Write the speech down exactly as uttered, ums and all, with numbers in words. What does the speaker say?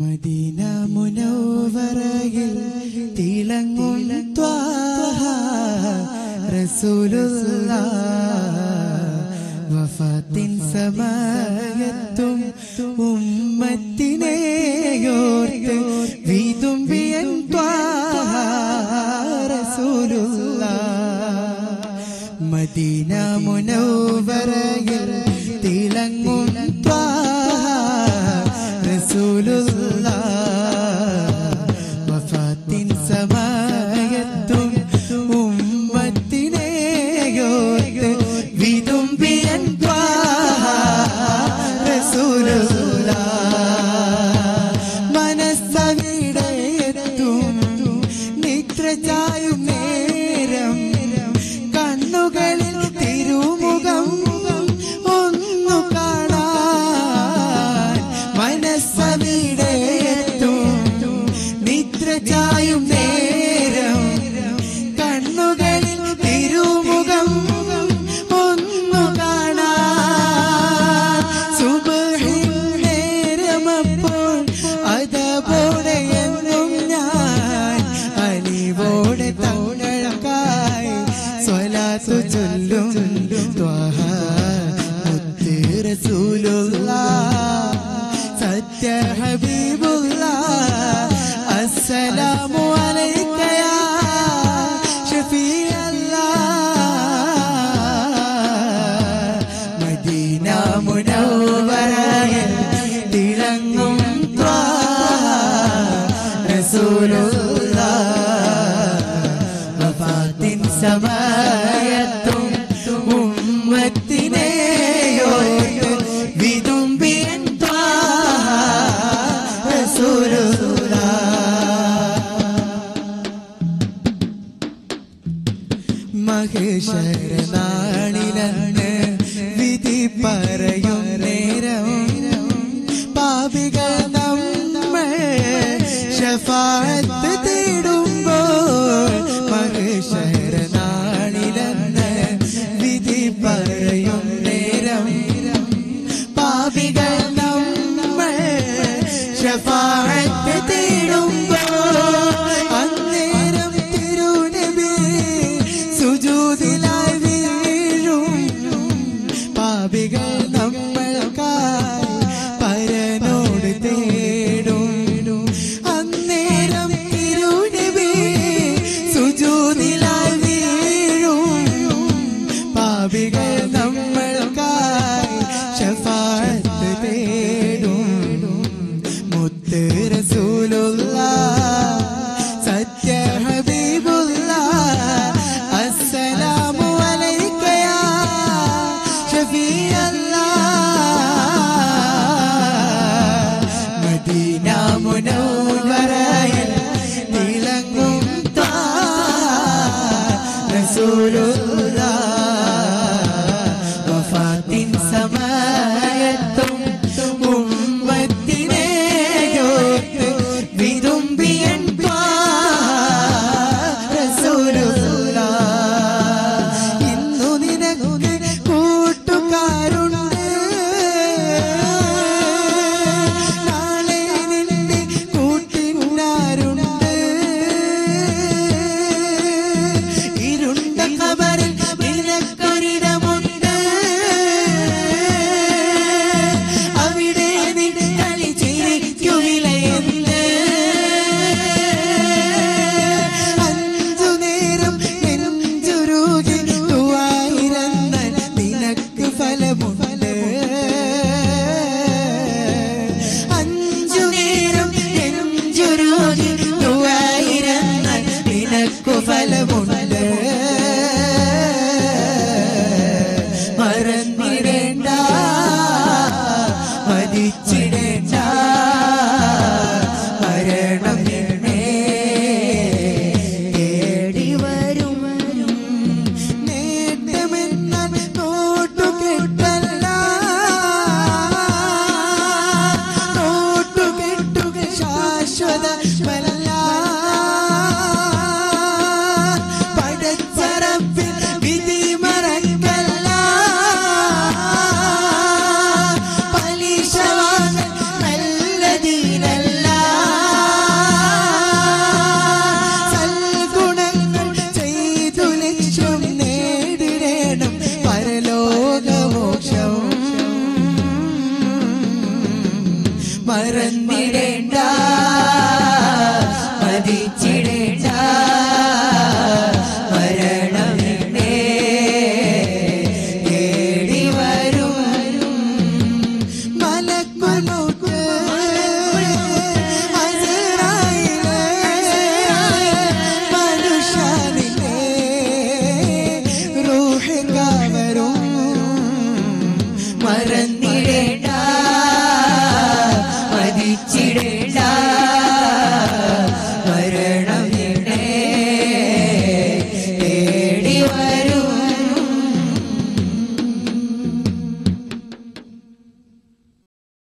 Medina മുനവ്വറയിൽ തിളങ്ങും Thwaha റസൂലുള്ളാഹ് വഫാത്തിൻ സമയത്തും ഉമ്മത്തിനെ ഓർത്ത് വീതുമ്പിയൻ ത്വാഹ റസൂലുള്ളാഹ് മദീന മുനവ്വറയിൽ തിളങ്ങും വഫാത്തിൻ സമയത്തും ഉമ്മത്തിനെ ഓർത്ത് വിതുമ്പിയൻ ത്വാഹ റസൂലുള്ളാഹ് മനസ്സവിടെയെത്തും നിദ്ര ചായും നേരം കണ്ണുകളിൽ തിരുമുഖം ഒന്നു കാണാൻ മനസ്സവിടെയെത്തും നിദ്ര ചായും നേരം കണ്ണുകളിൽ തിരുമുഖം ഒന്നു കാണാൻ സുബ്ഹിൻ നേരമപ്പോൾ അതവോടെ എന്നും ഞാൻ അലിവോടെ തങ്ങൾക്കായി സ്വലാത്തു ചൊല്ലും ത്വാഹ മുത്ത് റസൂലുള്ളാഹ് സത്യ ഹബീബുള്ളാഹ് السلام عليك يا شفيع الله مدينة منورة തിളങ്ങും റസൂലുള്ളാഹ് വഫാത്തിൻ സമയത്തും ഉമ്മത്തിനെ ഓർത്തു വിതുമ്പിയൻ ത്വാഹ റസൂലുള്ളാഹ് മഹ്ശർ നാളിലന്ന് വിധി പറയും നേരം പാപികൾ നമ്മൾ ശഫാഅത്ത് തേടുമ്പോൾ മഹ്ശർ നാളിലന്ന് വിധി പറയും നേരം പാപികൾ നമ്മൾ ശഫാഅത്ത് തേടുമ്പോൾ വഫാത്തിൻ സമയത്തും மறந்திரேண்டா